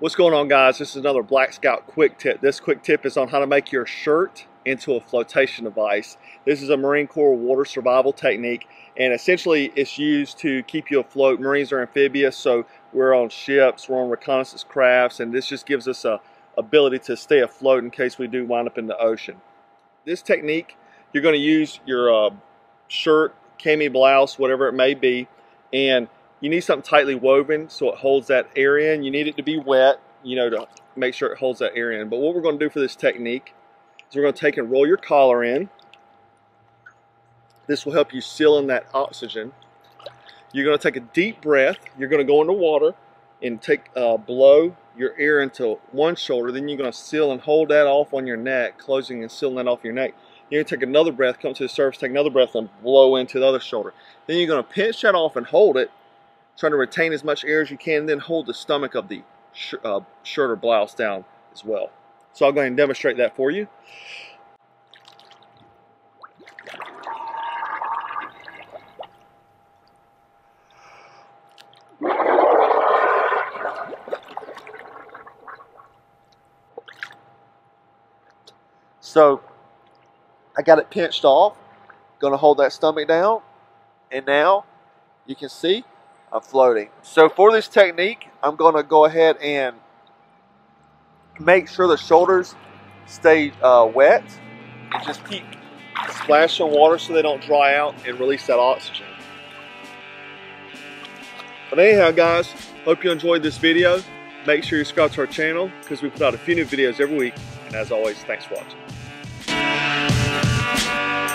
What's going on, guys? This is another Black Scout quick tip. This quick tip is on how to make your shirt into a flotation device. This is a Marine Corps water survival technique, and essentially it's used to keep you afloat. Marines are amphibious, so we're on ships, we're on reconnaissance crafts, and this just gives us a ability to stay afloat in case we do wind up in the ocean. This technique, you're going to use your shirt, cami, blouse, whatever it may be, and you need something tightly woven so it holds that area in. You need it to be wet, you know, to make sure it holds that area in. But what we're going to do for this technique is we're going to take and roll your collar in. This will help you seal in that oxygen. You're going to take a deep breath. You're going to go into water and take blow your air into one shoulder. Then you're going to seal and hold that off on your neck, closing and sealing that off your neck. You're going to take another breath, come to the surface, take another breath, and blow into the other shoulder. Then you're going to pinch that off and hold it, trying to retain as much air as you can, and then hold the stomach of the shirt or blouse down as well. So I'll go ahead and demonstrate that for you. So I got it pinched off, gonna hold that stomach down, and now you can see I'm floating. So for this technique, I'm going to go ahead and make sure the shoulders stay wet and just keep splashing water so they don't dry out and release that oxygen. But anyhow, guys, hope you enjoyed this video. Make sure you subscribe to our channel because we put out a few new videos every week. And as always, thanks for watching.